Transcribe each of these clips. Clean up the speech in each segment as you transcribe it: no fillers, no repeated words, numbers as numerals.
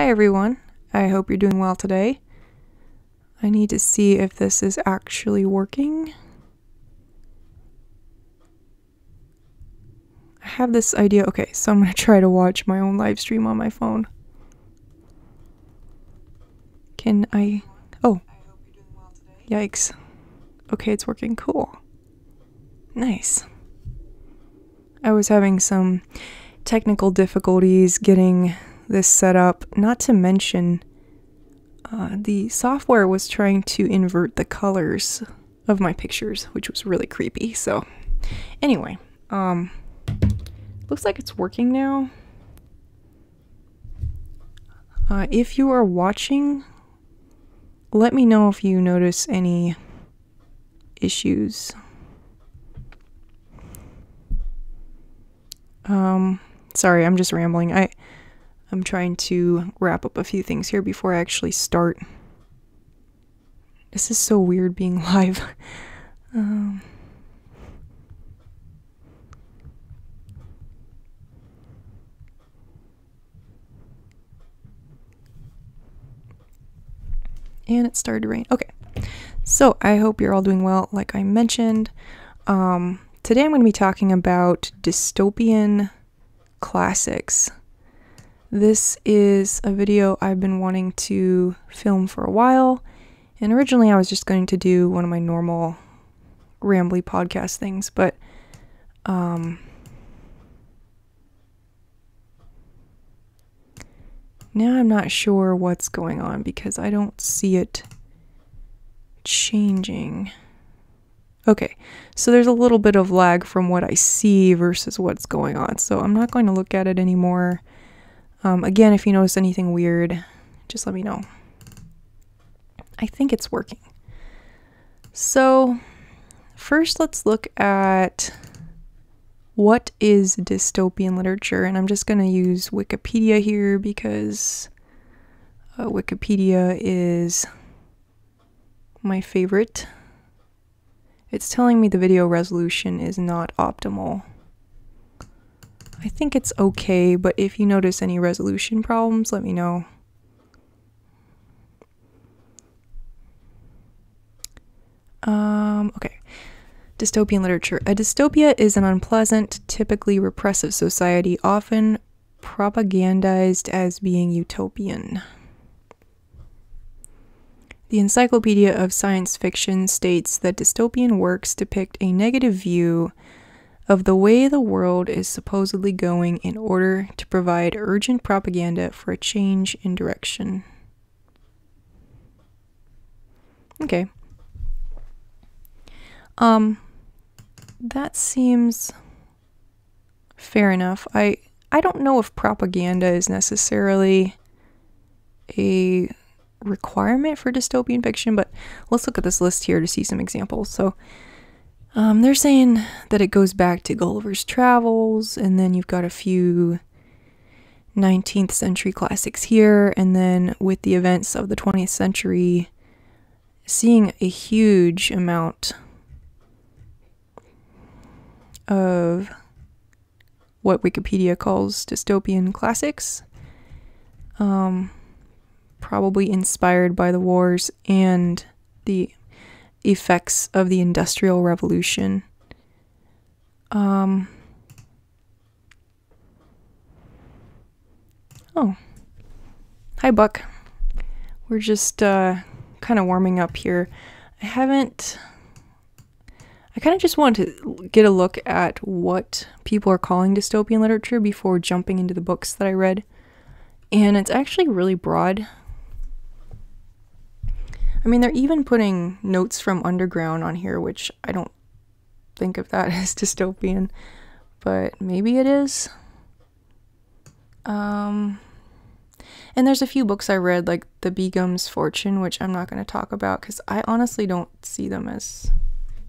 Hi everyone, I hope you're doing well today. I need to see if this is actually working. I have this idea, okay, so I'm gonna try to watch my own live stream on my phone. Can I, oh, yikes. Okay, it's working, cool. Nice. I was having some technical difficulties getting this set up, not to mention the software was trying to invert the colors of my pictures, which was really creepy. So anyway, looks like it's working now. If you are watching, let me know if you notice any issues. Sorry, I'm just rambling. I'm trying to wrap up a few things here before I actually start. This is so weird being live. And it started to rain. Okay, so I hope you're all doing well. Like I mentioned, today I'm going to be talking about dystopian classics. This is a video I've been wanting to film for a while, and originally I was just going to do one of my normal rambly podcast things, but now I'm not sure what's going on because I don't see it changing. Okay, so there's a little bit of lag from what I see versus what's going on, so I'm not going to look at it anymore. Again, if you notice anything weird, just let me know. I think it's working. So first let's look at what is dystopian literature, and I'm just going to use Wikipedia here because Wikipedia is my favorite. It's telling me the video resolution is not optimal. I think it's okay, but if you notice any resolution problems, let me know. Okay. Dystopian literature. A dystopia is an unpleasant, typically repressive society, often propagandized as being utopian. The Encyclopedia of Science Fiction states that dystopian works depict a negative view of the way the world is supposedly going in order to provide urgent propaganda for a change in direction. Okay. That seems fair enough. I don't know if propaganda is necessarily a requirement for dystopian fiction, but let's look at this list here to see some examples. So they're saying that it goes back to Gulliver's Travels, and then you've got a few 19th century classics here, and then with the events of the 20th century, seeing a huge amount of what Wikipedia calls dystopian classics, probably inspired by the wars and the effects of the Industrial Revolution. Oh, hi Buck. We're just kind of warming up here. I kind of just want to get a look at what people are calling dystopian literature before jumping into the books that I read, and it's actually really broad. I mean, they're even putting Notes from Underground on here, which I don't think of that as dystopian, but maybe it is. And there's a few books I read, like The Begum's Fortune, which I'm not going to talk about because I honestly don't see them as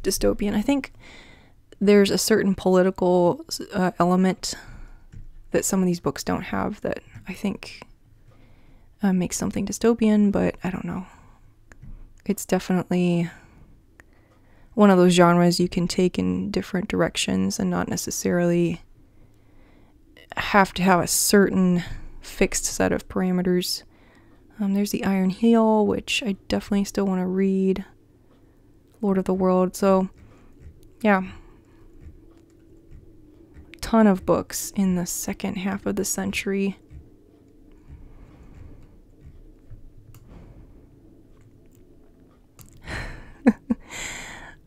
dystopian. I think there's a certain political element that some of these books don't have that I think makes something dystopian, but I don't know. It's definitely one of those genres you can take in different directions and not necessarily have to have a certain fixed set of parameters. There's the Iron Heel, which I definitely still want to read. Lord of the World. So, yeah. Ton of books in the second half of the century.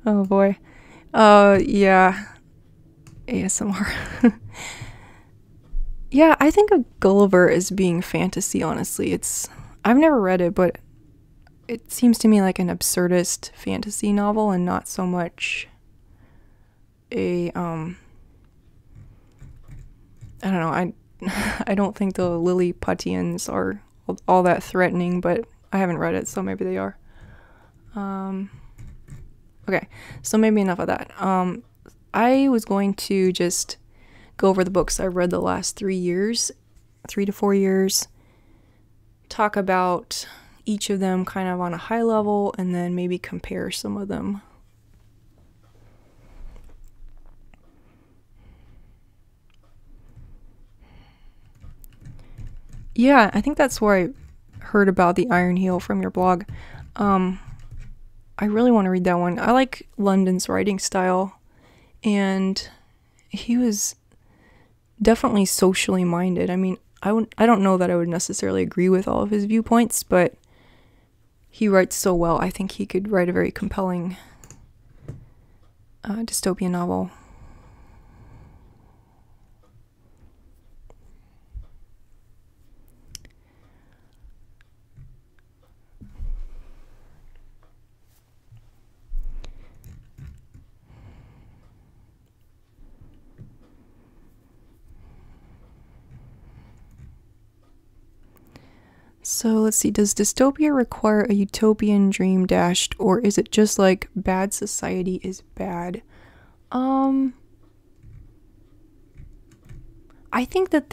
Oh boy. Yeah. ASMR. Yeah, I think of Gulliver as being fantasy, honestly. I've never read it, but it seems to me like an absurdist fantasy novel and not so much a, I don't know, I don't think the Lilliputians are all that threatening, but I haven't read it, so maybe they are. Okay, so maybe enough of that. I was going to just go over the books I've read the last 3 years, 3 to 4 years, talk about each of them kind of on a high level, and then maybe compare some of them. Yeah, I think that's where I heard about the Iron Heel from your blog. I really want to read that one. I like London's writing style, and he was definitely socially minded. I mean, I don't know that I would necessarily agree with all of his viewpoints, but he writes so well. I think he could write a very compelling dystopian novel. So let's see, does dystopia require a utopian dream dashed, or is it just like bad society is bad? I think that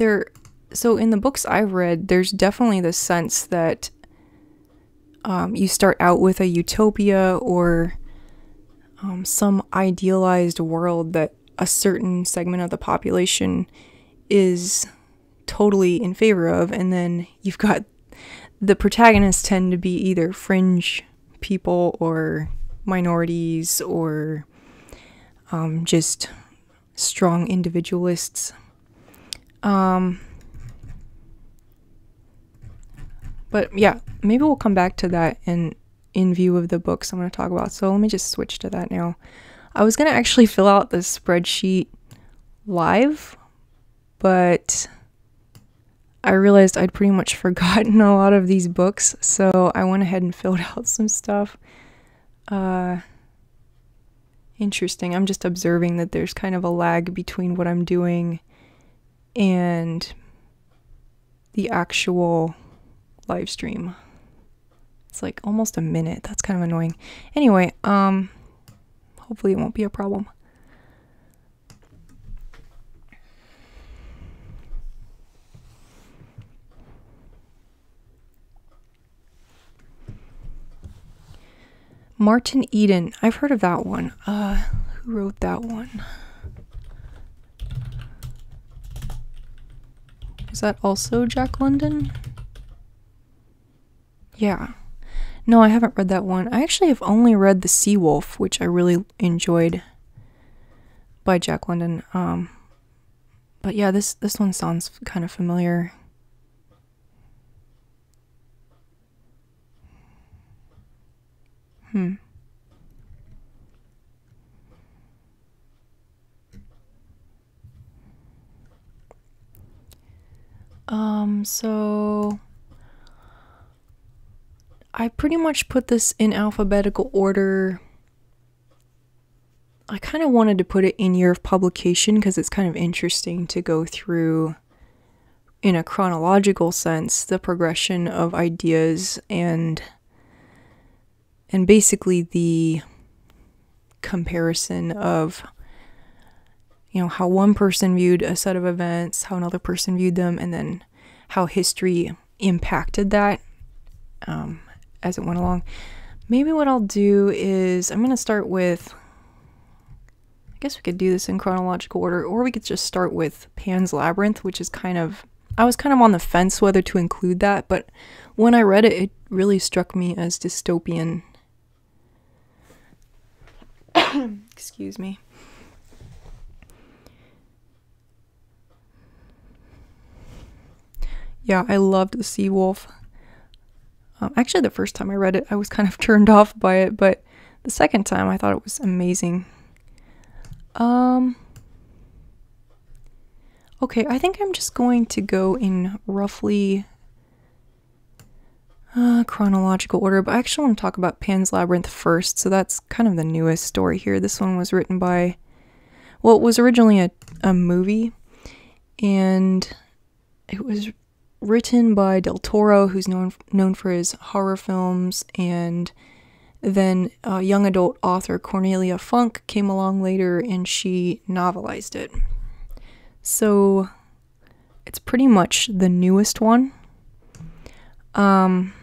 so in the books I've read, there's definitely the sense that you start out with a utopia or some idealized world that a certain segment of the population is totally in favor of, and then you've got the protagonists tend to be either fringe people or minorities or just strong individualists. But yeah, maybe we'll come back to that in view of the books I'm going to talk about. So let me just switch to that now. I was going to actually fill out this spreadsheet live, but I realized I'd pretty much forgotten a lot of these books, so I went ahead and filled out some stuff. Interesting. I'm just observing that there's kind of a lag between what I'm doing and the actual live stream. It's like almost a minute. That's kind of annoying. Anyway, hopefully it won't be a problem. Martin Eden. I've heard of that one. Who wrote that one? Is that also Jack London? Yeah. No, I haven't read that one. I actually have only read The Sea Wolf, which I really enjoyed, by Jack London. But yeah, this one sounds kind of familiar. So I pretty much put this in alphabetical order. I kind of wanted to put it in year of publication because it's kind of interesting to go through in a chronological sense the progression of ideas and basically the comparison of, you know, how one person viewed a set of events, how another person viewed them, and then how history impacted that as it went along. Maybe what I'll do is I'm going to start with, I guess we could do this in chronological order, or we could just start with Pan's Labyrinth, which is kind of, I was kind of on the fence whether to include that, but when I read it, it really struck me as dystopian. Excuse me. Yeah, I loved The Sea Wolf. Actually, the first time I read it, I was kind of turned off by it, but the second time I thought it was amazing. Okay, I think I'm just going to go in roughly chronological order, but I actually want to talk about Pan's Labyrinth first, so that's kind of the newest story here. This one was written by, well, it was originally a movie, and it was written by Del Toro, who's known for his horror films, and then young adult author Cornelia Funke came along later, and she novelized it. So it's pretty much the newest one. Sorry,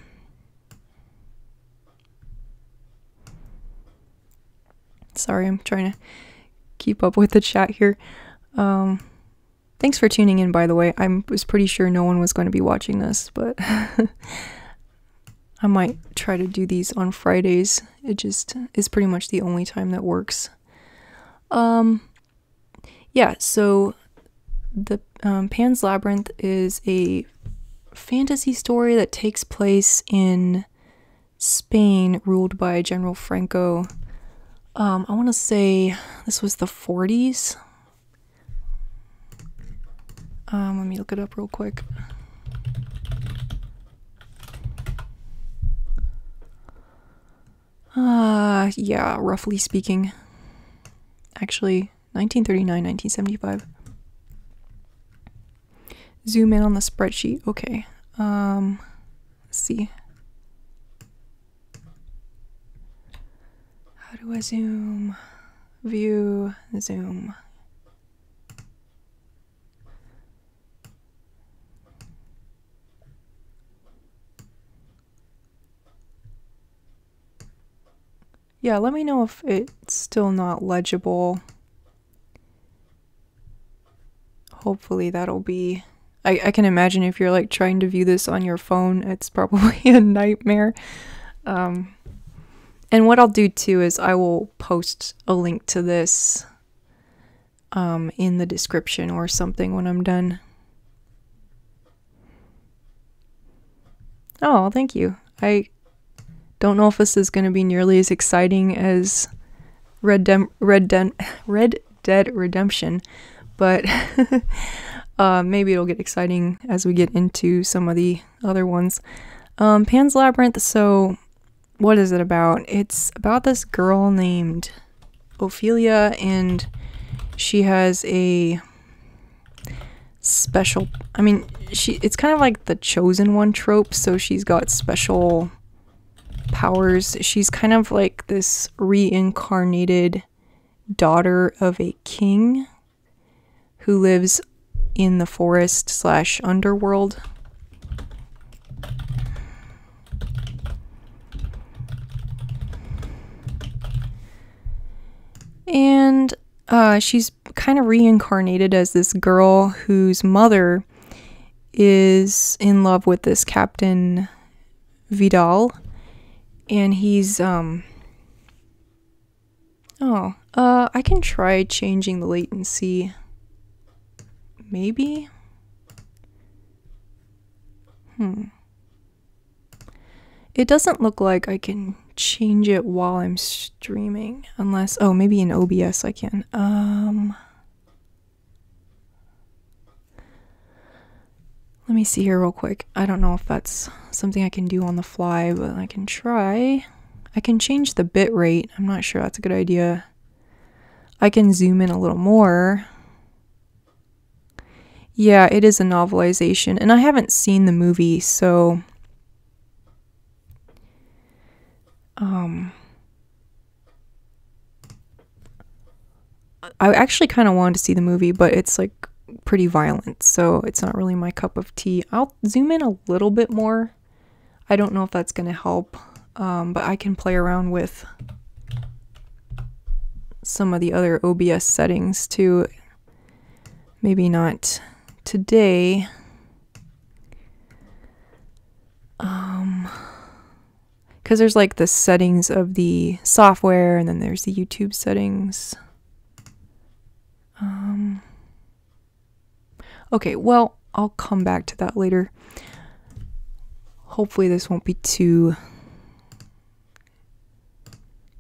I'm trying to keep up with the chat here. Thanks for tuning in, by the way. I was pretty sure no one was going to be watching this, but I might try to do these on Fridays. It just is pretty much the only time that works. Yeah, so the Pan's Labyrinth is a fantasy story that takes place in Spain, ruled by General Franco. I want to say this was the 40s. Let me look it up real quick. Yeah, roughly speaking. Actually, 1939, 1975. Zoom in on the spreadsheet. Okay. Let's see. How do I zoom? View, zoom. Yeah, let me know if it's still not legible. Hopefully that'll be... I can imagine if you're like trying to view this on your phone, it's probably a nightmare. And what I'll do too is I will post a link to this in the description or something when I'm done. Oh, thank you. I don't know if this is going to be nearly as exciting as Red Dead Redemption, but maybe it'll get exciting as we get into some of the other ones. Pan's Labyrinth, so what is it about? It's about this girl named Ophelia, and she has a special... I mean, it's kind of like the Chosen One trope, so she's got special... powers. She's kind of like this reincarnated daughter of a king who lives in the forest slash underworld. And she's kind of reincarnated as this girl whose mother is in love with this Captain Vidal. And he's, I can try changing the latency, maybe? It doesn't look like I can change it while I'm streaming, unless, oh, maybe in OBS I can. Let me see here real quick. I don't know if that's something I can do on the fly, but I can try. I can change the bit rate. I'm not sure that's a good idea. I can zoom in a little more. Yeah, it is a novelization, and I haven't seen the movie, so... I actually kind of wanted to see the movie, but it's like pretty violent, so it's not really my cup of tea. I'll zoom in a little bit more. I don't know if that's going to help, but I can play around with some of the other OBS settings too. Maybe not today. because there's like the settings of the software and then there's the YouTube settings. Okay, well, I'll come back to that later. Hopefully this won't be too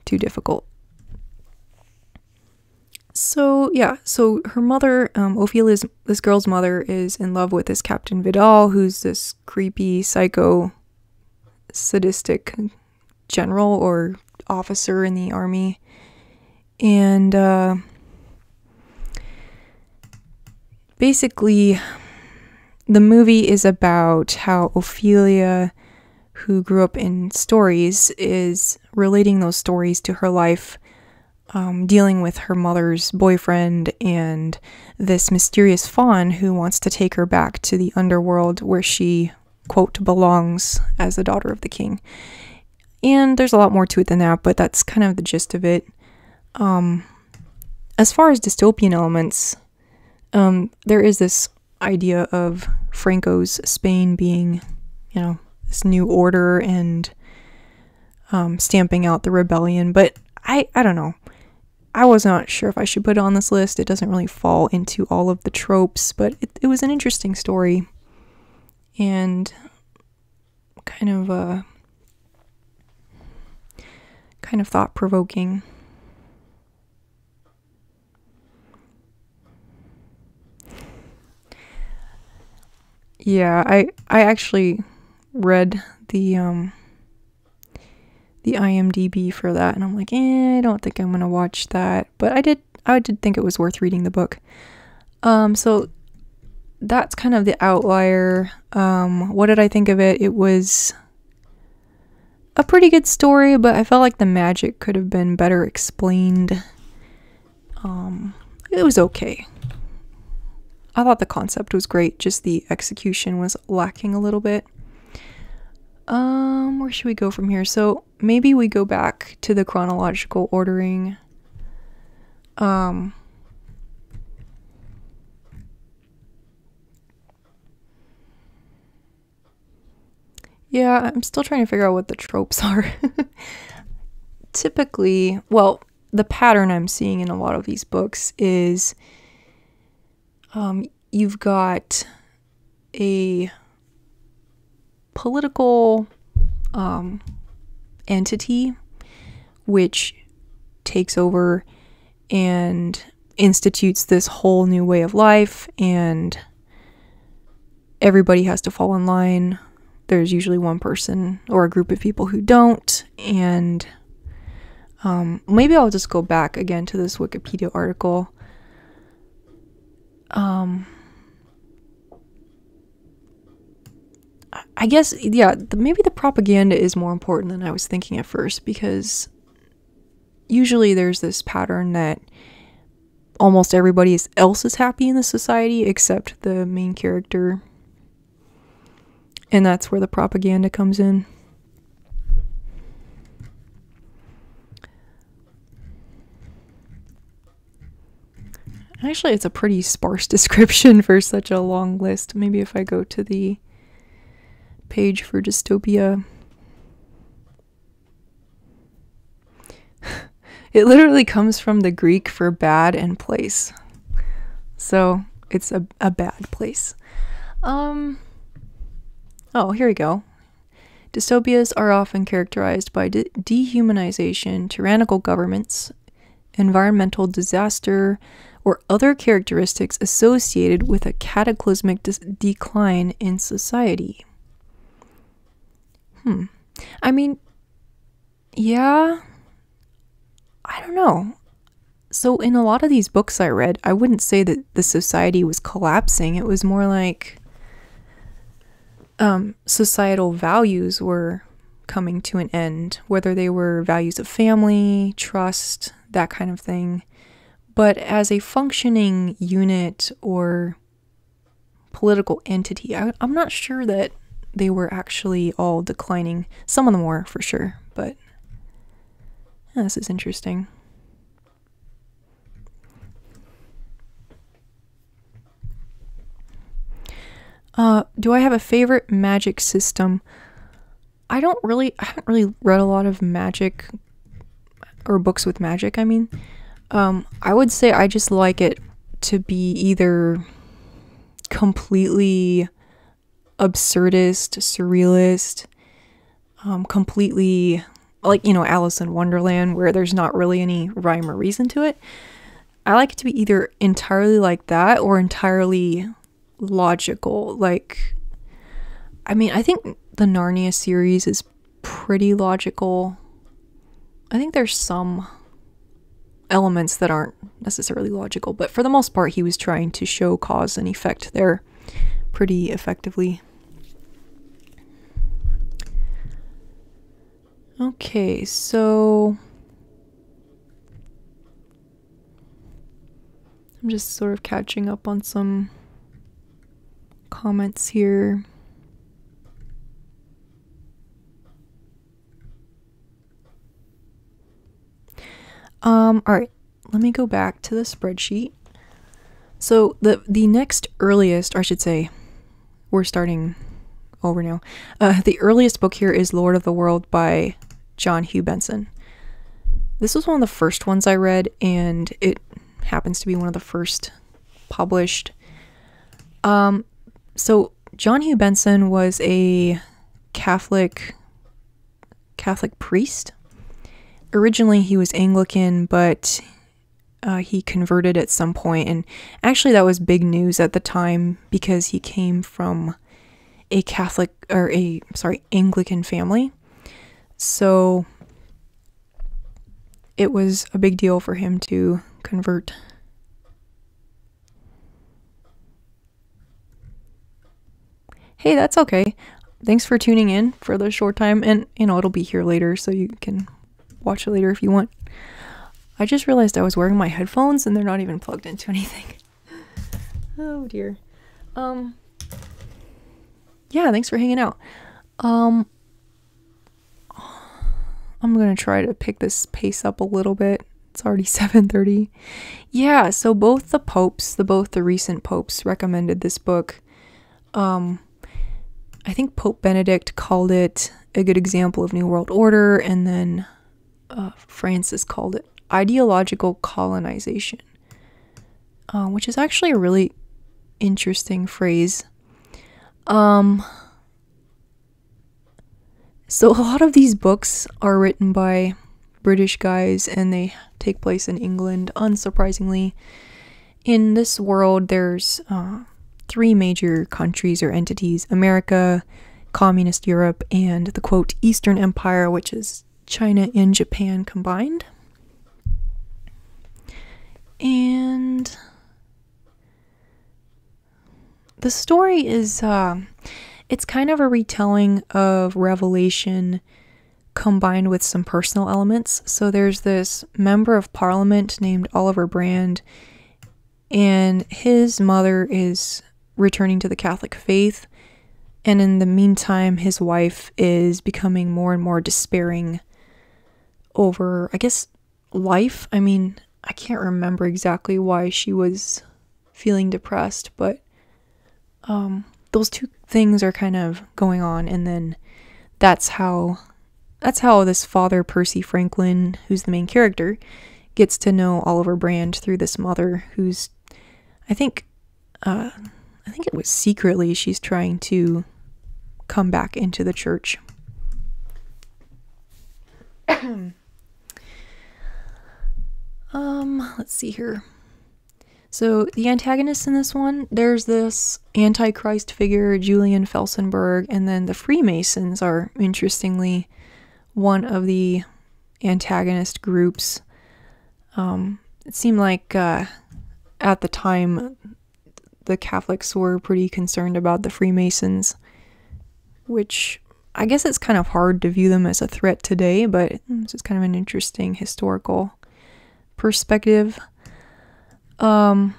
difficult. So yeah, so her mother, Ophelia's, this girl's mother, is in love with this Captain Vidal, who's this creepy, psycho, sadistic general or officer in the army. And basically, the movie is about how Ophelia, who grew up in stories, is relating those stories to her life, dealing with her mother's boyfriend and this mysterious faun who wants to take her back to the underworld where she, quote, belongs as the daughter of the king. And there's a lot more to it than that, but that's kind of the gist of it. As far as dystopian elements, there is this idea of Franco's Spain being, you know, this new order and stamping out the rebellion, but I don't know. I was not sure if I should put it on this list. It doesn't really fall into all of the tropes, but it was an interesting story and kind of thought-provoking. Yeah, I actually read the IMDb for that, and I'm like, I don't think I'm gonna watch that, but I did think it was worth reading the book. So that's kind of the outlier. What did I think of it? It was a pretty good story, but I felt like the magic could have been better explained. It was okay. I thought the concept was great, just the execution was lacking a little bit. Where should we go from here? So maybe we go back to the chronological ordering. Yeah, I'm still trying to figure out what the tropes are. Typically, well, the pattern I'm seeing in a lot of these books is you've got a political entity which takes over and institutes this whole new way of life, and everybody has to fall in line. There's usually one person or a group of people who don't, and maybe I'll just go back again to this Wikipedia article. I guess, yeah, maybe the propaganda is more important than I was thinking at first, because usually there's this pattern that almost everybody else is happy in the society except the main character, and that's where the propaganda comes in. Actually, it's a pretty sparse description for such a long list. Maybe if I go to the page for dystopia. It literally comes from the Greek for bad and place. So it's a bad place. Oh, here we go. Dystopias are often characterized by dehumanization, tyrannical governments, environmental disaster, or other characteristics associated with a cataclysmic decline in society. I mean, yeah, I don't know. So in a lot of these books I read, I wouldn't say that the society was collapsing. It was more like societal values were coming to an end, whether they were values of family, trust, that kind of thing. But as a functioning unit or political entity, I'm not sure that they were actually all declining. Some of them were, for sure, but yeah, this is interesting. Do I have a favorite magic system? I haven't really read a lot of magic or books with magic. I mean, I would say I just like it to be either completely absurdist, surrealist, completely, like, you know, Alice in Wonderland, where there's not really any rhyme or reason to it. I like it to be either entirely like that or entirely logical. Like, I mean, I think the Narnia series is pretty logical. I think there's some elements that aren't necessarily logical, but for the most part, he was trying to show cause and effect there pretty effectively. Okay, so I'm just sort of catching up on some comments here. All right, let me go back to the spreadsheet. So the next earliest, or I should say, we're starting over now. The earliest book here is Lord of the World by John Hugh Benson. This was one of the first ones I read, and it happens to be one of the first published. So John Hugh Benson was a Catholic priest. Originally, he was Anglican, but he converted at some point, and actually that was big news at the time because he came from a Catholic, or a, sorry, Anglican family. So it was a big deal for him to convert. Hey, that's okay. Thanks for tuning in for the short time, and, you know, it'll be here later, so you can watch it later if you want. I just realized I was wearing my headphones and they're not even plugged into anything. Oh dear. Yeah, thanks for hanging out. I'm gonna try to pick this pace up a little bit. It's already 7:30. Yeah, so both the popes, both the recent popes recommended this book. I think Pope Benedict called it a good example of New World Order, and then Francis called it ideological colonization, which is actually a really interesting phrase. So a lot of these books are written by British guys, and they take place in England, unsurprisingly. In this world, there's three major countries or entities: America, Communist Europe, and the, quote, Eastern Empire, which is China and Japan combined. And the story is, it's kind of a retelling of Revelation combined with some personal elements. So there's this member of parliament named Oliver Brand, and his mother is returning to the Catholic faith. And in the meantime, his wife is becoming more and more despairing over, I guess, life. I mean, I can't remember exactly why she was feeling depressed, but those two things are kind of going on. And then that's how this Father Percy Franklin, who's the main character, gets to know Oliver Brand through this mother, who's, I think it was secretly, she's trying to come back into the church. Let's see here. So the antagonists in this one, there's this Antichrist figure, Julian Felsenberg, and then the Freemasons are, interestingly, one of the antagonist groups. It seemed like at the time the Catholics were pretty concerned about the Freemasons, which I guess it's kind of hard to view them as a threat today, but it's just kind of an interesting historical perspective. Overall,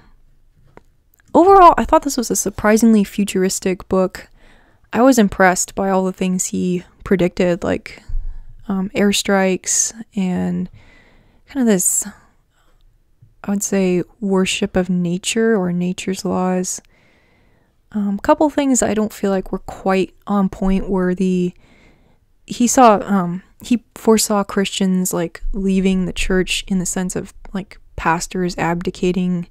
I thought this was a surprisingly futuristic book. I was impressed by all the things he predicted, like airstrikes and kind of this, I would say, worship of nature or nature's laws. A couple things I don't feel like were quite on point were the he foresaw Christians like leaving the church in the sense of like pastors abdicating,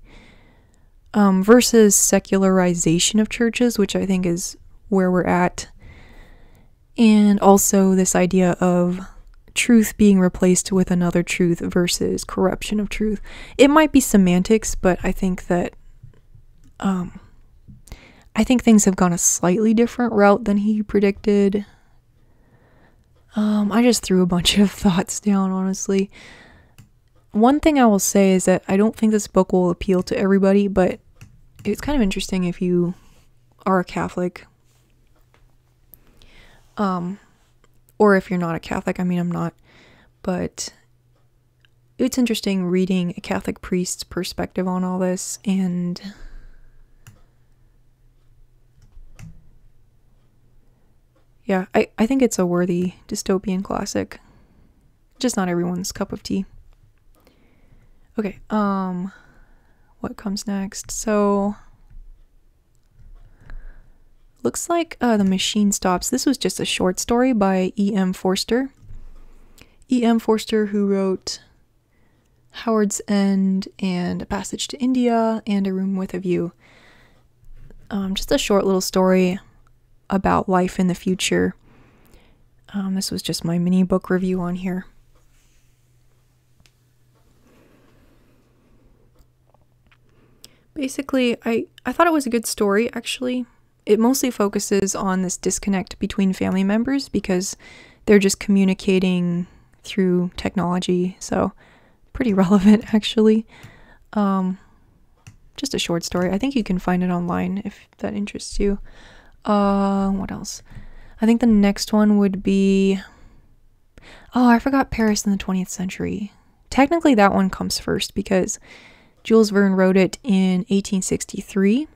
versus secularization of churches, which I think is where we're at. And also this idea of truth being replaced with another truth versus corruption of truth. It might be semantics, but I think that I think things have gone a slightly different route than he predicted. I just threw a bunch of thoughts down, honestly. One thing I will say is that I don't think this book will appeal to everybody, but it's kind of interesting if you are a Catholic. Or if you're not a Catholic, I mean, I'm not, but it's interesting reading a Catholic priest's perspective on all this, and yeah, I think it's a worthy dystopian classic. Just not everyone's cup of tea. Okay, what comes next? So, looks like The Machine Stops. This was just a short story by E.M. Forster. E.M. Forster, who wrote Howard's End and A Passage to India and A Room with a View. Just a short little story about life in the future. This was just my mini book review on here. Basically, I thought it was a good story, actually. It mostly focuses on this disconnect between family members because they're just communicating through technology, so pretty relevant, actually. Just a short story. I think you can find it online if that interests you. What else? I think the next one would be... Oh, I forgot Paris in the 20th Century. Technically, that one comes first because Jules Verne wrote it in 1863.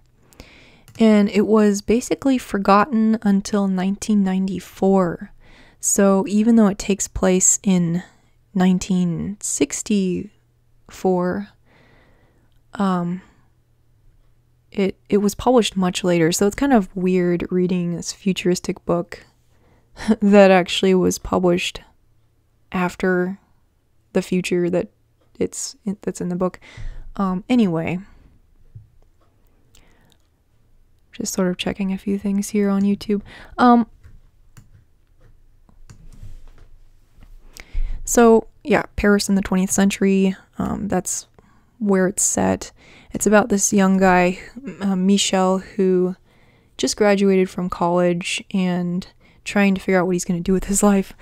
And it was basically forgotten until 1994. So even though it takes place in 1964, it was published much later. So it's kind of weird reading this futuristic book that actually was published after the future that that's in the book. Anyway. Just sort of checking a few things here on YouTube. So, yeah, Paris in the 20th Century, that's where it's set. It's about this young guy, Michel, who just graduated from college and trying to figure out what he's going to do with his life,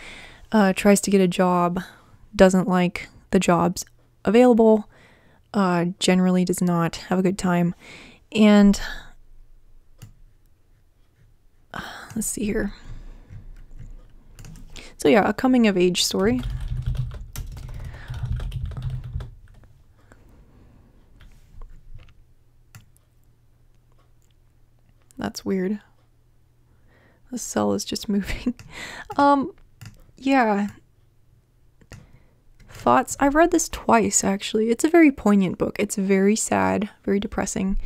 tries to get a job, doesn't like the jobs available, generally does not have a good time, and... let's see here. So yeah, a coming of age story. That's weird. The cell is just moving. Yeah. Thoughts. I've read this twice, actually. It's a very poignant book. It's very sad, very depressing.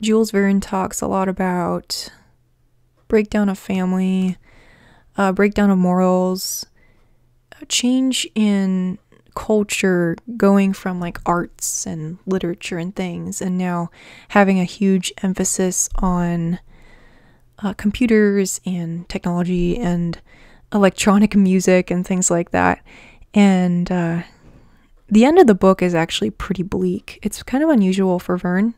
Jules Verne talks a lot about breakdown of family, breakdown of morals, change in culture going from like arts and literature and things, and now having a huge emphasis on computers and technology and electronic music and things like that. And the end of the book is actually pretty bleak. It's kind of unusual for Verne.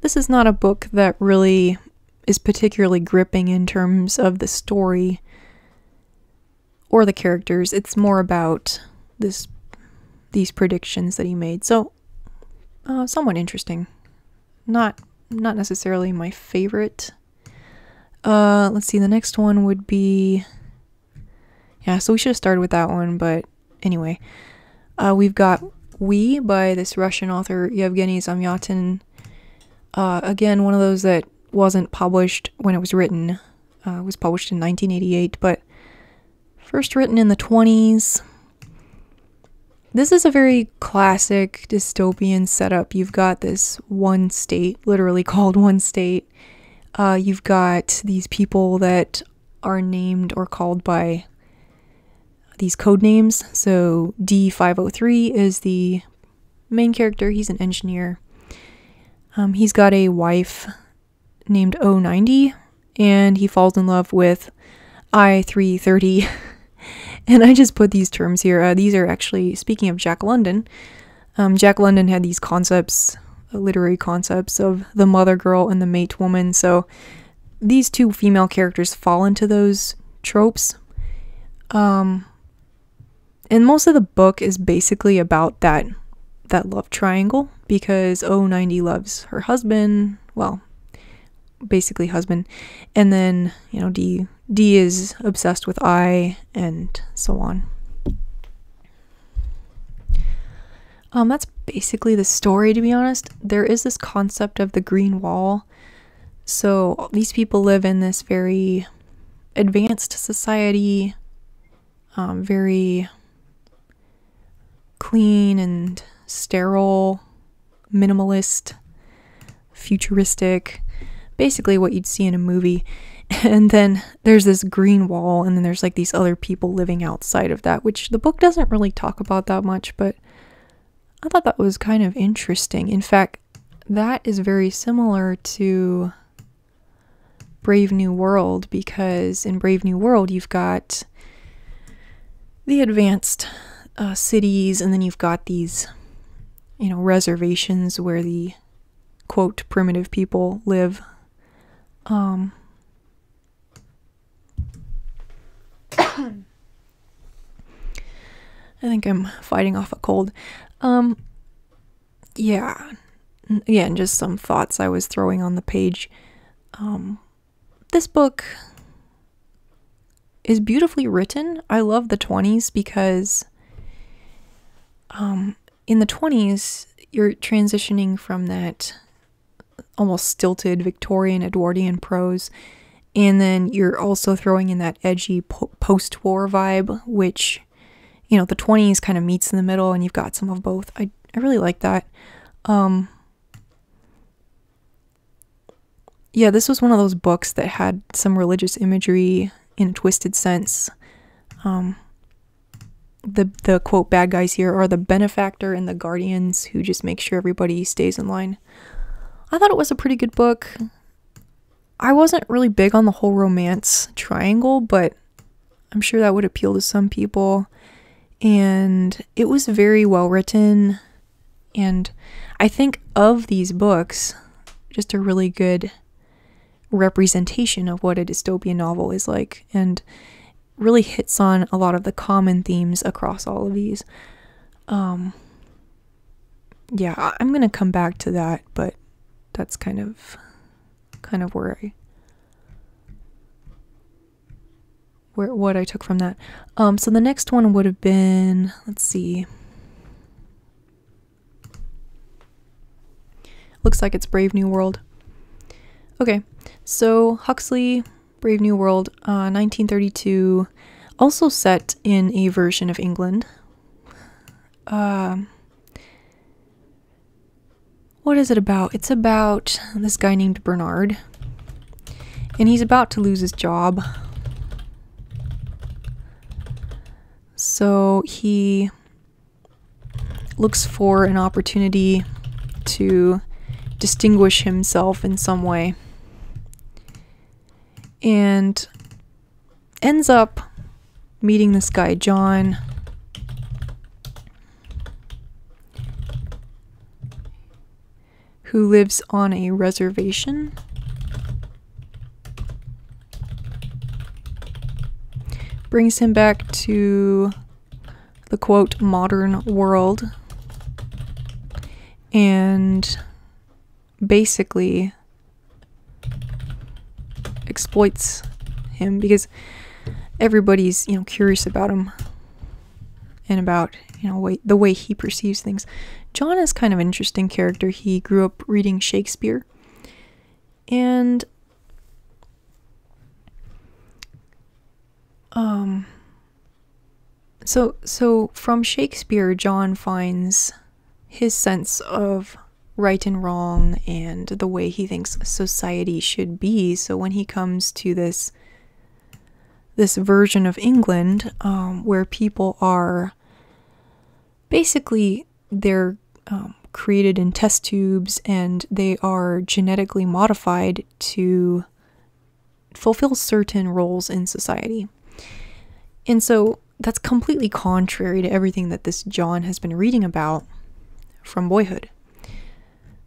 This is not a book that really is particularly gripping in terms of the story or the characters. It's more about these predictions that he made. So, somewhat interesting. Not necessarily my favorite. Let's see, the next one would be... Yeah, so we should have started with that one, but anyway. We've got We by this Russian author Yevgeny Zamyatin. Again, one of those that wasn't published when it was written. It was published in 1988, but first written in the 20s. This is a very classic dystopian setup. You've got this one state, literally called one state. You've got these people that are named or called by these code names. So D-503 is the main character. He's an engineer. He's got a wife named O90, and he falls in love with I-330. And I just put these terms here. These are actually, speaking of Jack London, Jack London had these concepts, literary concepts, of the mother girl and the mate woman. So these two female characters fall into those tropes. And most of the book is basically about that love triangle, because O90 loves her husband, well, basically husband, and then, you know, D is obsessed with I, and so on. That's basically the story, to be honest. There is this concept of the green wall. So these people live in this very advanced society, very clean and sterile, minimalist, futuristic, basically what you'd see in a movie. And then there's this green wall, and then there's like these other people living outside of that, which the book doesn't really talk about that much, but I thought that was kind of interesting. In fact, that is very similar to Brave New World, because in Brave New World you've got the advanced cities, and then you've got these, you know, reservations where the quote primitive people live. I think I'm fighting off a cold. Yeah, and just some thoughts I was throwing on the page. This book is beautifully written. I love the 20s because in the 20s, you're transitioning from that almost stilted Victorian Edwardian prose, and then you're also throwing in that edgy post-war vibe, which, you know, the 20s kind of meets in the middle, and you've got some of both. I really like that. Yeah, this was one of those books that had some religious imagery in a twisted sense. The quote bad guys here are the benefactor and the guardians who just make sure everybody stays in line. I thought it was a pretty good book. I wasn't really big on the whole romance triangle, but I'm sure that would appeal to some people. And it was very well written. And I think of these books, just a really good representation of what a dystopian novel is like, and really hits on a lot of the common themes across all of these. Yeah, I'm going to come back to that, but that's kind of what I took from that. So the next one would have been, let's see, looks like it's Brave New World. Okay, so Huxley, Brave New World, 1932, also set in a version of England. What is it about? It's about this guy named Bernard, and he's about to lose his job. So he looks for an opportunity to distinguish himself in some way, and ends up meeting this guy, John. Who lives on a reservation. Brings him back to the quote modern world. And basically exploits him because everybody's, you know, curious about him and about, you know, the way he perceives things. John is kind of an interesting character. He grew up reading Shakespeare, and So from Shakespeare, John finds his sense of right and wrong and the way he thinks society should be. So when he comes to this version of England, where people are basically created in test tubes and they are genetically modified to fulfill certain roles in society. And so that's completely contrary to everything that this John has been reading about from boyhood.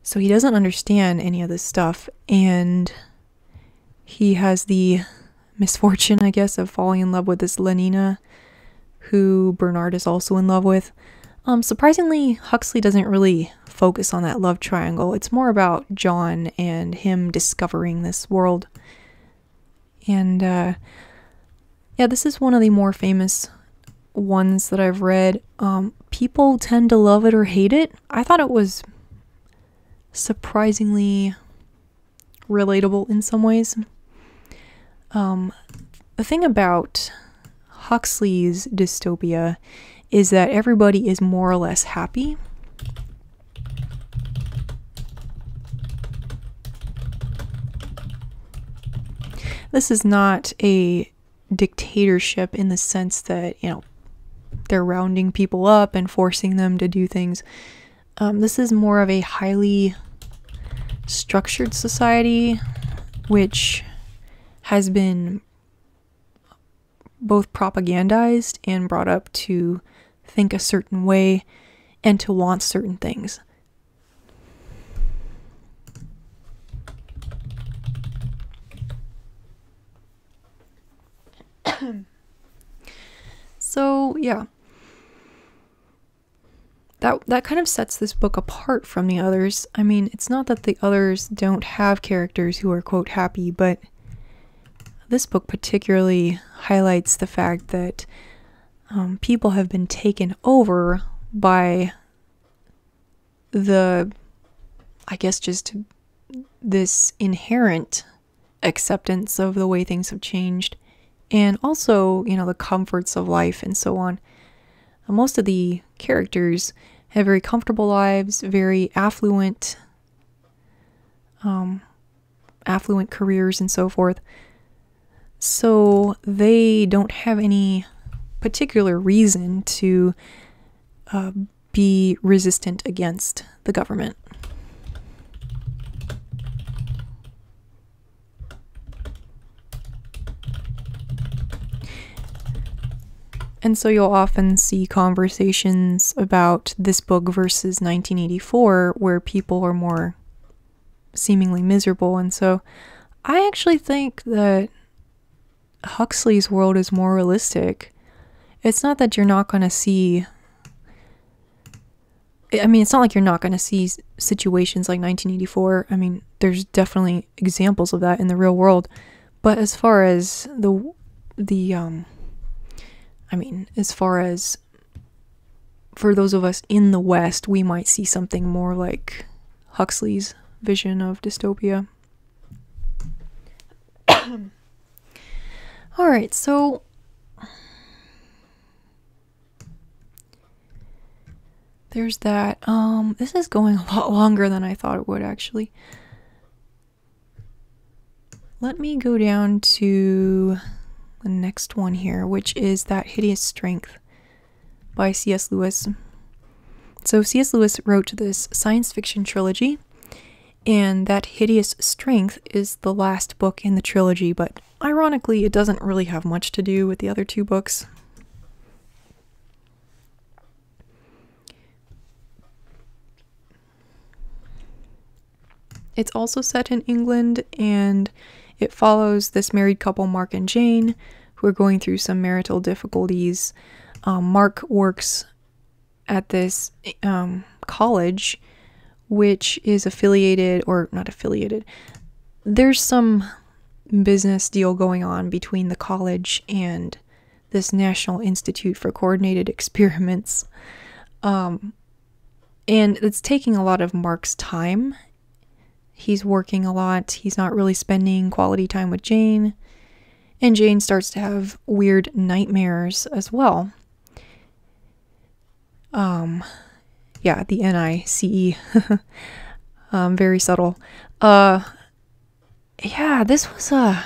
So he doesn't understand any of this stuff, and he has the misfortune, I guess, of falling in love with this Lenina, who Bernard is also in love with. Surprisingly, Huxley doesn't really focus on that love triangle. It's more about John and him discovering this world. And yeah, this is one of the more famous ones that I've read. People tend to love it or hate it. I thought it was surprisingly relatable in some ways. The thing about Huxley's dystopia is that everybody is more or less happy. This is not a dictatorship in the sense that, you know, they're rounding people up and forcing them to do things. This is more of a highly structured society, which has been both propagandized and brought up to think a certain way and to want certain things. So, yeah. That kind of sets this book apart from the others. I mean, it's not that the others don't have characters who are, quote, happy, but this book particularly highlights the fact that people have been taken over by the, I guess, just this inherent acceptance of the way things have changed, and also, you know, the comforts of life and so on. Most of the characters have very comfortable lives, very affluent, affluent careers and so forth. So they don't have any particular reason to be resistant against the government. And so you'll often see conversations about this book versus 1984, where people are more seemingly miserable. And so I actually think that Huxley's world is more realistic. It's not that you're not going to see, I mean, it's not like you're not going to see situations like 1984. I mean, there's definitely examples of that in the real world. But as far as for those of us in the West, we might see something more like Huxley's vision of dystopia. Alright, so there's that. This is going a lot longer than I thought it would, actually. Let me go down to the next one here, which is That Hideous Strength by C.S. Lewis. So C.S. Lewis wrote this science fiction trilogy, and That Hideous Strength is the last book in the trilogy, but ironically, it doesn't really have much to do with the other two books. It's also set in England, and it follows this married couple, Mark and Jane, who are going through some marital difficulties. Mark works at this college, which is affiliated, or not affiliated. There's some business deal going on between the college and this National Institute for Coordinated Experiments, and it's taking a lot of Mark's time. He's working a lot, he's not really spending quality time with Jane, and Jane starts to have weird nightmares as well. Yeah, the N-I-C-E. Very subtle. Yeah, this was a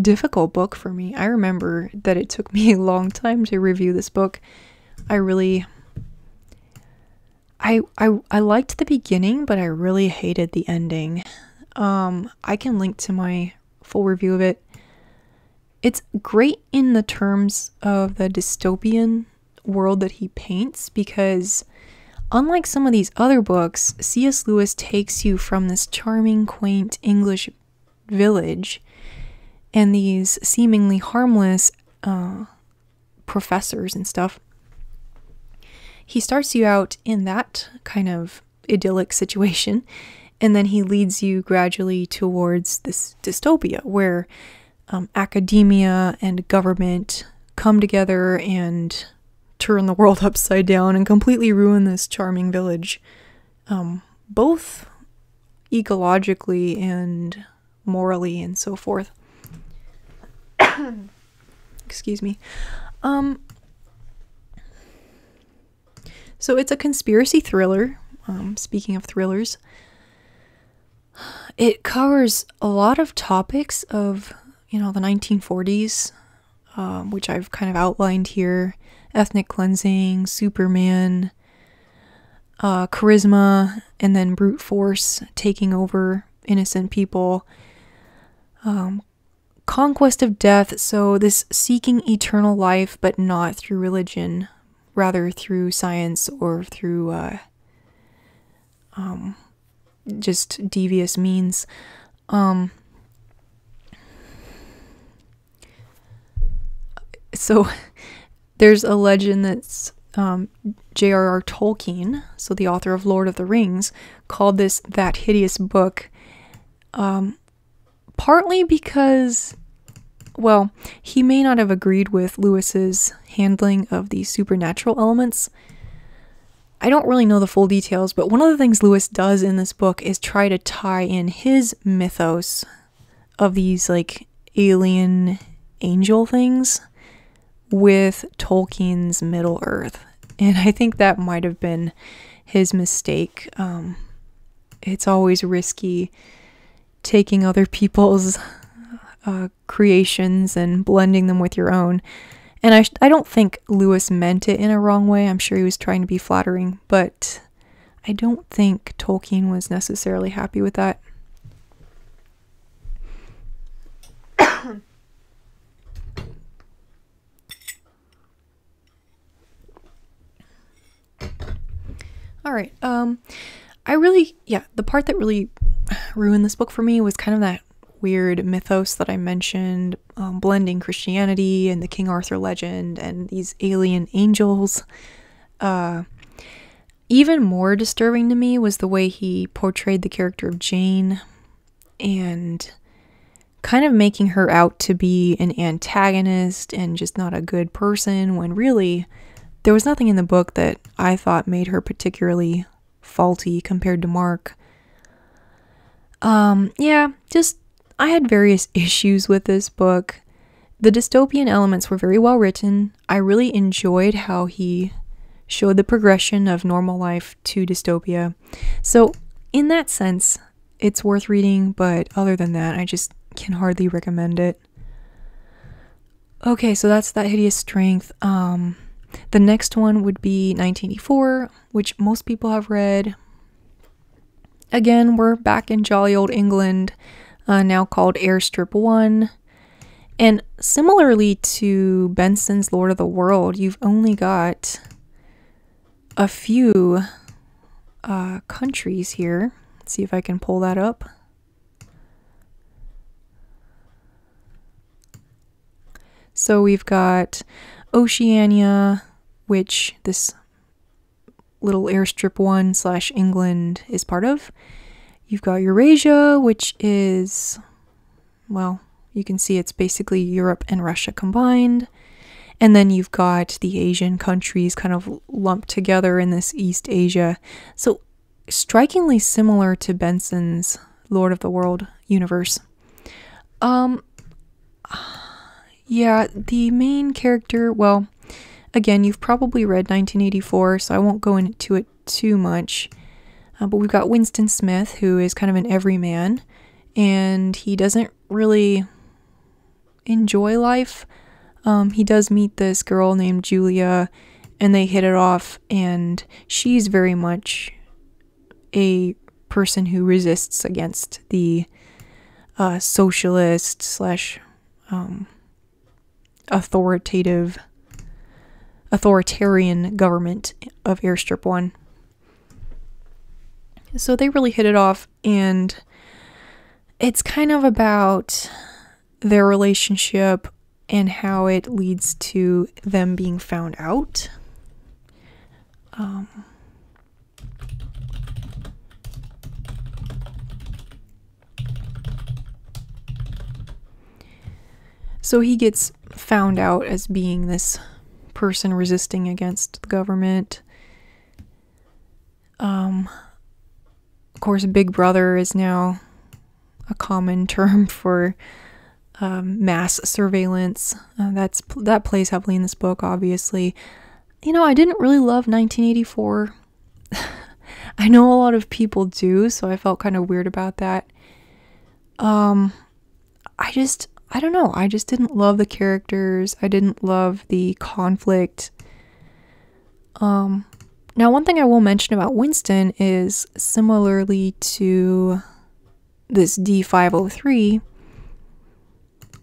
difficult book for me. I remember that it took me a long time to review this book. I really... I liked the beginning, but I really hated the ending. I can link to my full review of it. It's great in the terms of the dystopian world that he paints, because unlike some of these other books, C.S. Lewis takes you from this charming, quaint English village and these seemingly harmless professors and stuff. He starts you out in that kind of idyllic situation, and then he leads you gradually towards this dystopia where academia and government come together and turn the world upside down and completely ruin this charming village, both ecologically and morally and so forth. Excuse me. So it's a conspiracy thriller, speaking of thrillers. It covers a lot of topics of, you know, the 1940s, which I've kind of outlined here. Ethnic cleansing, Superman, charisma, and then brute force taking over innocent people. Conquest of death, so this seeking eternal life, but not through religion. Rather through science or through just devious means. So there's a legend that's J.R.R. Tolkien, so the author of Lord of the Rings, called this That Hideous Book, partly because... well, he may not have agreed with Lewis's handling of the supernatural elements. I don't really know the full details, but one of the things Lewis does in this book is try to tie in his mythos of these, like, alien angel things with Tolkien's Middle Earth. And I think that might have been his mistake. It's always risky taking other people's... creations and blending them with your own. And I don't think Lewis meant it in a wrong way. I'm sure he was trying to be flattering, but I don't think Tolkien was necessarily happy with that. All right. The part that really ruined this book for me was kind of that weird mythos that I mentioned, blending Christianity and the King Arthur legend and these alien angels. Even more disturbing to me was the way he portrayed the character of Jane and kind of making her out to be an antagonist and just not a good person, when really there was nothing in the book that I thought made her particularly faulty compared to Mark. I had various issues with this book. The dystopian elements were very well written. I really enjoyed how he showed the progression of normal life to dystopia. So in that sense, it's worth reading, but other than that, I just can hardly recommend it. Okay, so that's That Hideous Strength. The next one would be 1984, which most people have read. Again, we're back in jolly old England. Now called Airstrip 1. And similarly to Benson's Lord of the World, you've only got a few countries here. Let's see if I can pull that up. So we've got Oceania, which this little Airstrip 1 / England is part of. You've got Eurasia, which is, well, you can see it's basically Europe and Russia combined. And then you've got the Asian countries kind of lumped together in this East Asia. So strikingly similar to Benson's Lord of the World universe. The main character, well, Again, you've probably read 1984, so I won't go into it too much. But we've got Winston Smith, who is kind of an everyman, and he doesn't really enjoy life. He does meet this girl named Julia, and they hit it off, and she's very much a person who resists against the socialist slash authoritarian government of Airstrip 1. So they really hit it off, and it's kind of about their relationship and how it leads to them being found out. So he gets found out as being this person resisting against the government. Of course, Big Brother is now a common term for mass surveillance. That plays heavily in this book, obviously. You know, I didn't really love 1984. I know a lot of people do, so I felt kind of weird about that. I don't know. I just didn't love the characters. I didn't love the conflict. Now, one thing I will mention about Winston is, similarly to this D-503,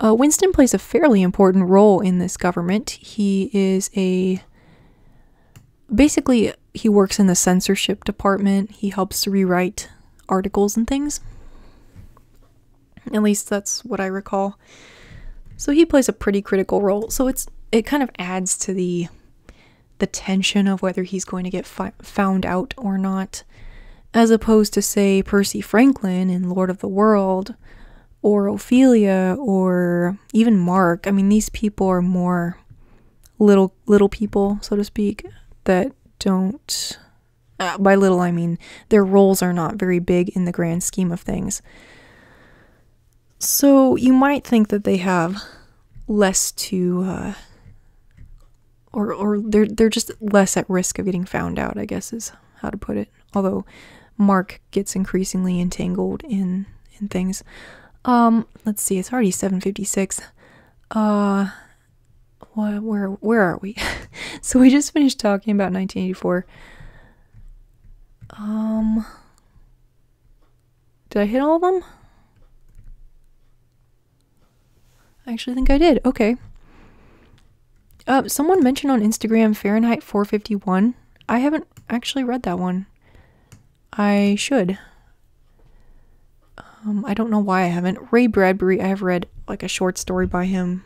Winston plays a fairly important role in this government. He is basically, he works in the censorship department. He helps to rewrite articles and things. At least that's what I recall. So he plays a pretty critical role. So it kind of adds to the tension of whether he's going to get found out or not, as opposed to, say, Percy Franklin in Lord of the World, or Ophelia, or even Mark. I mean, these people are more little people, so to speak, that don't... by little, I mean their roles are not very big in the grand scheme of things. So you might think that they have less to... or they're just less at risk of getting found out, I guess is how to put it. Although Mark gets increasingly entangled in things. Let's see, it's already 7:56. Where are we? So we just finished talking about 1984. Did I hit all of them? I actually think I did. Okay. Someone mentioned on Instagram Fahrenheit 451. I haven't actually read that one. I should. I don't know why I haven't. Ray Bradbury, I have read like a short story by him,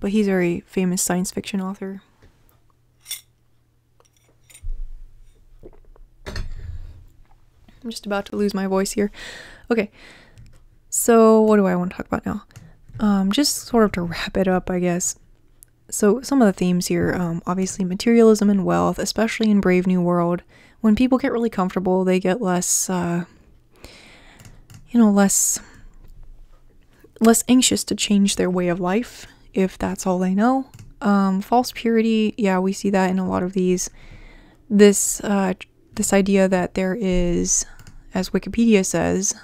but he's a very famous science fiction author. I'm just about to lose my voice here. Okay, so what do I want to talk about now? Just sort of to wrap it up, I guess. So some of the themes here, obviously materialism and wealth, especially in Brave New World. When people get really comfortable, they get less, less anxious to change their way of life, if that's all they know. False purity, yeah, we see that in a lot of these. This idea that there is, as Wikipedia says...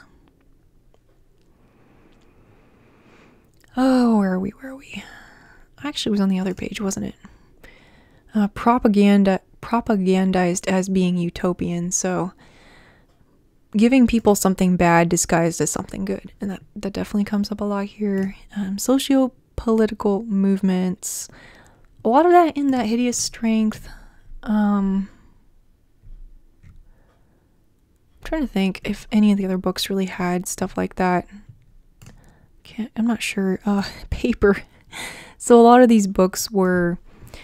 Oh, where are we? Actually, it was on the other page, wasn't it? Propagandized as being utopian, so giving people something bad disguised as something good, and that definitely comes up a lot here. Socio-political movements, a lot of that in That Hideous Strength. I'm trying to think if any of the other books really had stuff like that. I'm not sure. Paper. So a lot of these books were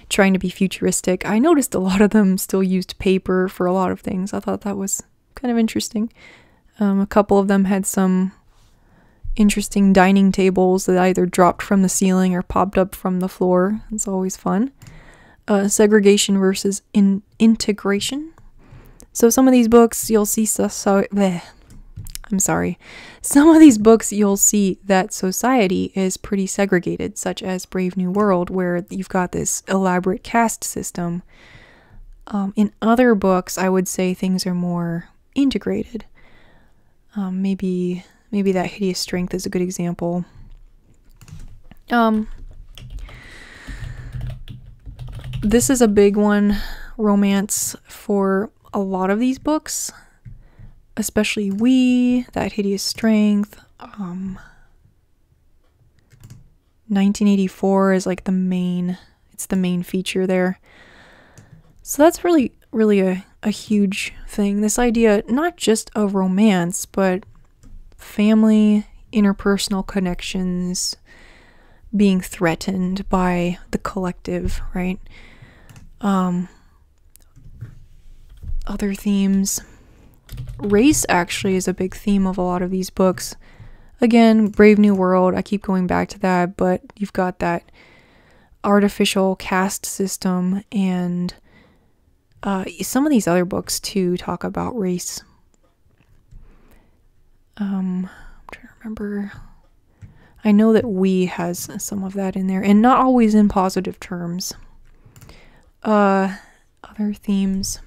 trying to be futuristic. I noticed a lot of them still used paper for a lot of things. I thought that was kind of interesting. A couple of them had some interesting dining tables that either dropped from the ceiling or popped up from the floor. It's always fun. Segregation versus integration. So some of these books you'll see... I'm sorry. Some of these books you'll see that society is pretty segregated, such as Brave New World, where you've got this elaborate caste system. In other books, I would say things are more integrated. Maybe That Hideous Strength is a good example. This is a big one, romance, for a lot of these books, especially We, That Hideous Strength. 1984 is like the main feature there. So that's really a huge thing. This idea, not just of romance, but family, interpersonal connections, being threatened by the collective, right? Other themes. Race actually is a big theme of a lot of these books. Again, Brave New World, I keep going back to that, but you've got that artificial caste system, and some of these other books too talk about race. I'm trying to remember. I know that We has some of that in there, and not always in positive terms. Other themes.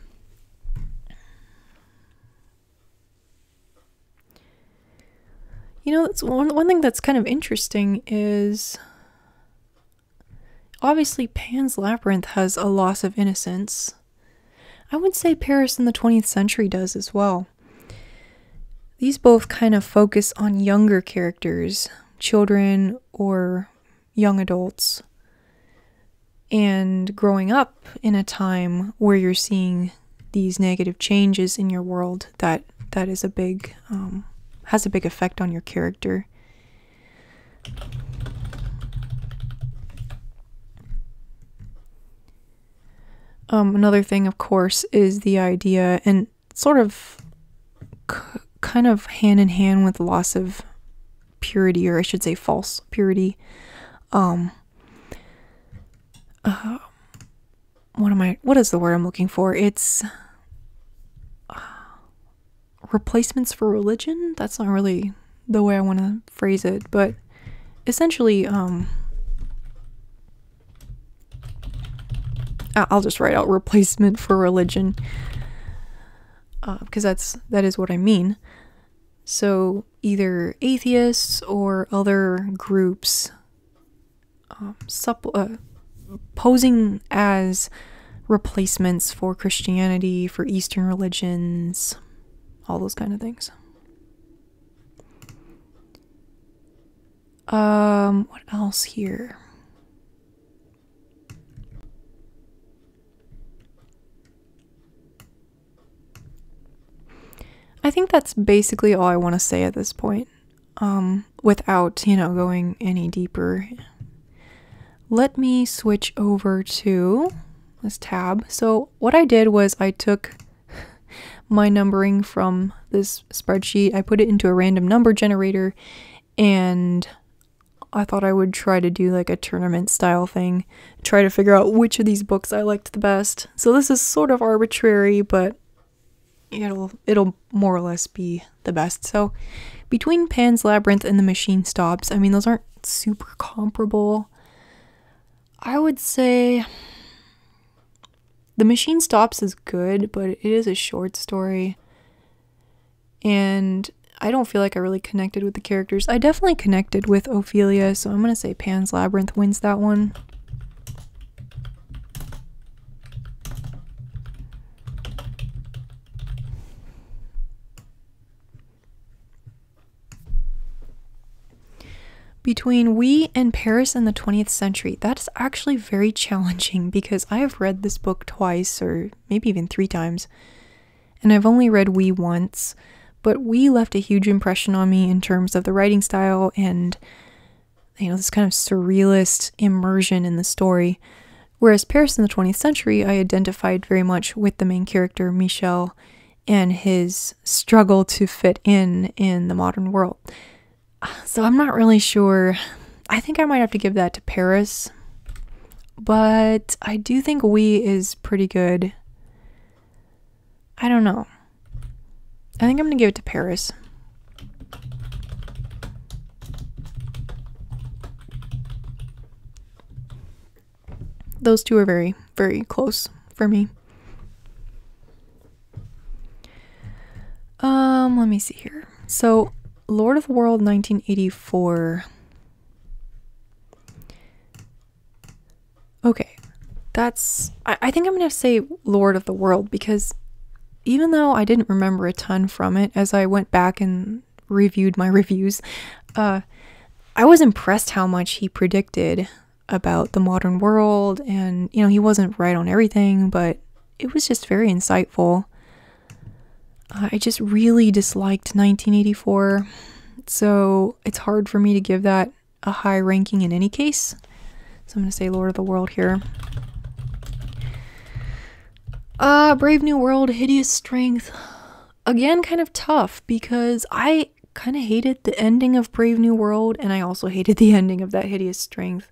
You know, that's one thing that's kind of interesting is, obviously, Pan's Labyrinth has a loss of innocence. I would say Paris in the 20th Century does as well. These both kind of focus on younger characters, children or young adults, and growing up in a time where you're seeing these negative changes in your world, that is a big, has a big effect on your character. Another thing, of course, is the idea, and sort of kind of hand in hand with loss of purity, or I should say false purity. What is the word I'm looking for? It's replacements for religion? That's not really the way I want to phrase it, but essentially, I'll just write out replacement for religion, because that is what I mean. So either atheists or other groups posing as replacements for Christianity, for Eastern religions, all those kind of things. What else here? I think that's basically all I want to say at this point, without, you know, going any deeper. Let me switch over to this tab. So what I did was I took my numbering from this spreadsheet, I put it into a random number generator, and I thought I would try to do like a tournament style thing, try to figure out which of these books I liked the best. So this is sort of arbitrary, but it'll more or less be the best. So between Pan's Labyrinth and The Machine Stops, I mean, those aren't super comparable. I would say The Machine Stops is good, but it is a short story, and I don't feel like I really connected with the characters. I definitely connected with Ophelia, so I'm gonna say Pan's Labyrinth wins that one. Between We and Paris in the 20th Century, that's actually very challenging, because I have read this book twice, or maybe even 3 times, and I've only read We once, but We left a huge impression on me in terms of the writing style and, you know, this kind of surrealist immersion in the story, whereas Paris in the 20th Century, I identified very much with the main character, Michel, and his struggle to fit in the modern world. So I'm not really sure. I think I might have to give that to Paris, but I do think We is pretty good. I don't know. I think I'm gonna give it to Paris. those two are very, very close for me. Let me see here. So, Lord of the World, 1984. Okay, that's... I think I'm going to say Lord of the World, because even though I didn't remember a ton from it, as I went back and reviewed my reviews, I was impressed how much he predicted about the modern world, and, you know, he wasn't right on everything, but it was just very insightful. I just really disliked 1984, so it's hard for me to give that a high ranking in any case. So I'm going to say Lord of the World here. Brave New World, Hideous Strength. Again, kind of tough, because I kind of hated the ending of Brave New World, and I also hated the ending of That Hideous Strength.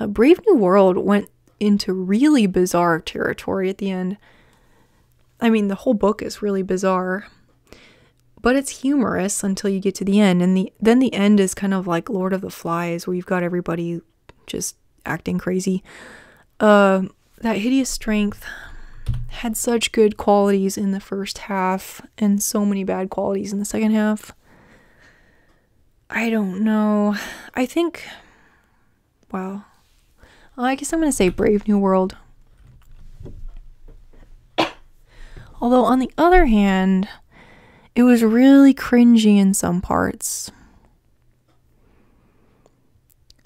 Brave New World went into really bizarre territory at the end. I mean, the whole book is really bizarre, but it's humorous until you get to the end, and then the end is kind of like Lord of the Flies, where you've got everybody just acting crazy. That Hideous Strength had such good qualities in the first half and so many bad qualities in the second half. I don't know. I think... wow. I guess I'm going to say Brave New World. Although, on the other hand, it was really cringy in some parts.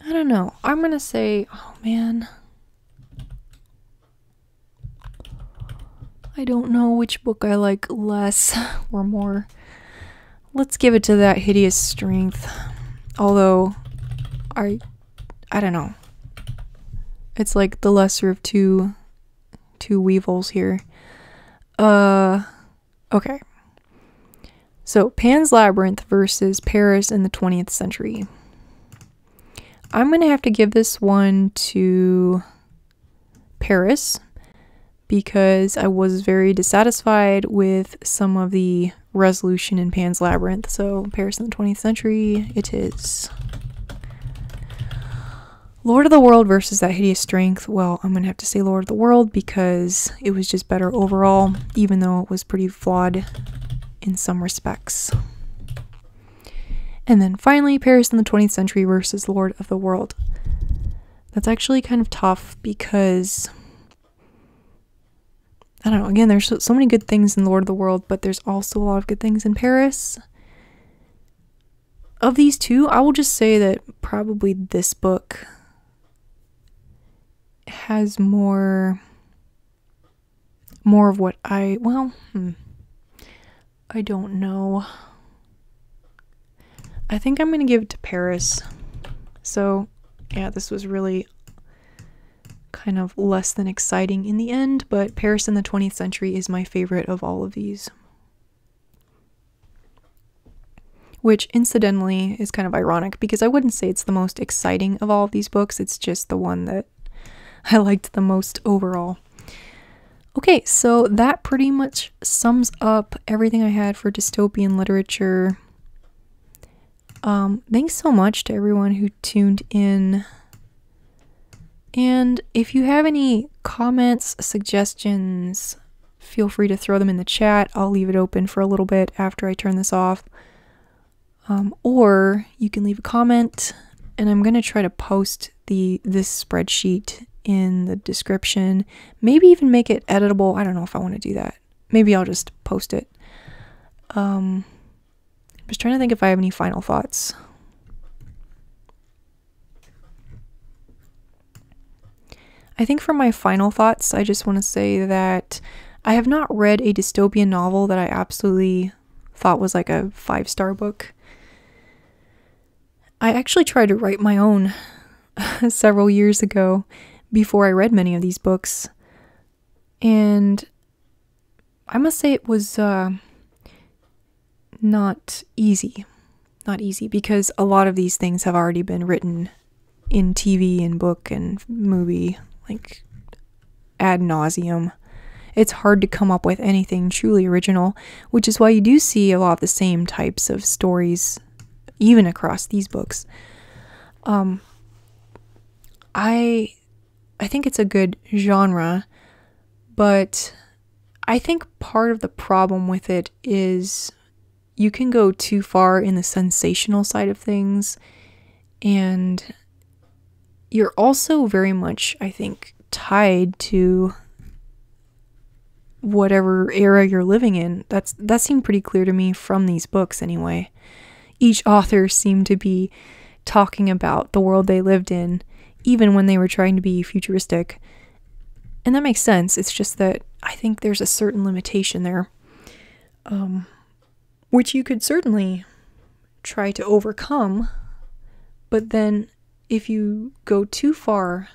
I don't know. I'm going to say... oh, man. I don't know which book I like less or more. Let's give it to That Hideous Strength. Although, I don't know. It's like the lesser of two weevils here. Okay. So, Pan's Labyrinth versus Paris in the 20th Century. I'm going to have to give this one to Paris, because I was very dissatisfied with some of the resolution in Pan's Labyrinth. So, Paris in the 20th Century, it is. Lord of the World versus That Hideous Strength. Well, I'm going to have to say Lord of the World, because it was just better overall, even though it was pretty flawed in some respects. And then finally, Paris in the 20th Century versus Lord of the World. That's actually kind of tough, because... I don't know, again, there's so many good things in Lord of the World, but there's also a lot of good things in Paris. Of these two, I will just say that probably this book has more of what I... well, I don't know. I think I'm going to give it to Paris. So, yeah, this was really kind of less than exciting in the end, but Paris in the 20th Century is my favorite of all of these. Which, incidentally, is kind of ironic, because I wouldn't say it's the most exciting of all of these books, it's just the one that I liked the most overall. Okay, so that pretty much sums up everything I had for dystopian literature. Thanks so much to everyone who tuned in. And if you have any comments, suggestions, feel free to throw them in the chat. I'll leave it open for a little bit after I turn this off. Or you can leave a comment, and I'm going to try to post this spreadsheet in the description. Maybe even make it editable. I don't know if I want to do that. Maybe I'll just post it. I'm just trying to think if I have any final thoughts. I think for my final thoughts, I just want to say that I have not read a dystopian novel that I absolutely thought was like a 5-star book. I actually tried to write my own several years ago before I read many of these books. And I must say it was... not easy, because a lot of these things have already been written in TV and book and movie, like ad nauseum. It's hard to come up with anything truly original, which is why you do see a lot of the same types of stories even across these books. I I think it's a good genre, but I think part of the problem with it is you can go too far in the sensational side of things, and you're also very much, I think, tied to whatever era you're living in. That seemed pretty clear to me from these books anyway. Each author seemed to be talking about the world they lived in, even when they were trying to be futuristic. And that makes sense. It's just that I think there's a certain limitation there, which you could certainly try to overcome, but then if you go too far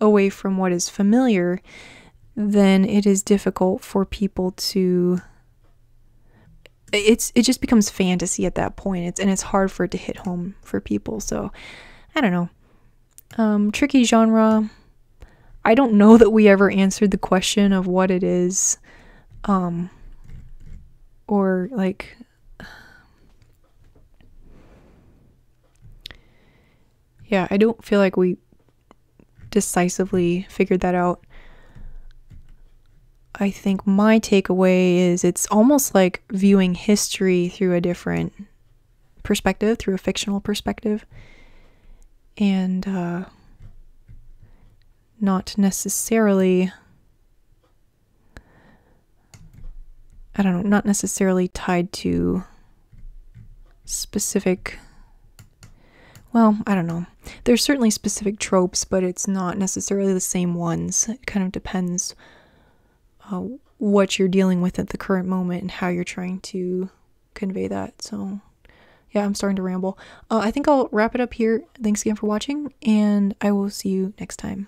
away from what is familiar, then it is difficult for people to... It just becomes fantasy at that point, and it's hard for it to hit home for people, so I don't know. Tricky genre. I don't know that we ever answered the question of what it is, or like... Yeah, I don't feel like we decisively figured that out. I think my takeaway is it's almost like viewing history through a different perspective, through a fictional perspective, and not necessarily, I don't know, not necessarily tied to specific, well, I don't know. There's certainly specific tropes, but it's not necessarily the same ones. It kind of depends what you're dealing with at the current moment and how you're trying to convey that. So yeah, I'm starting to ramble. I think I'll wrap it up here. Thanks again for watching, and I will see you next time.